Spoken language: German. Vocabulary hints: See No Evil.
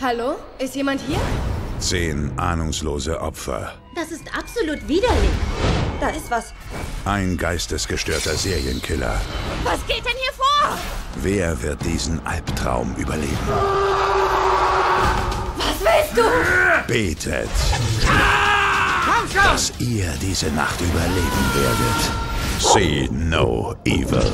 Hallo? Ist jemand hier? 10 ahnungslose Opfer. Das ist absolut widerlich. Da ist was. Ein geistesgestörter Serienkiller. Was geht denn hier vor? Wer wird diesen Albtraum überleben? Was willst du? Betet, dass ihr diese Nacht überleben werdet. See No Evil.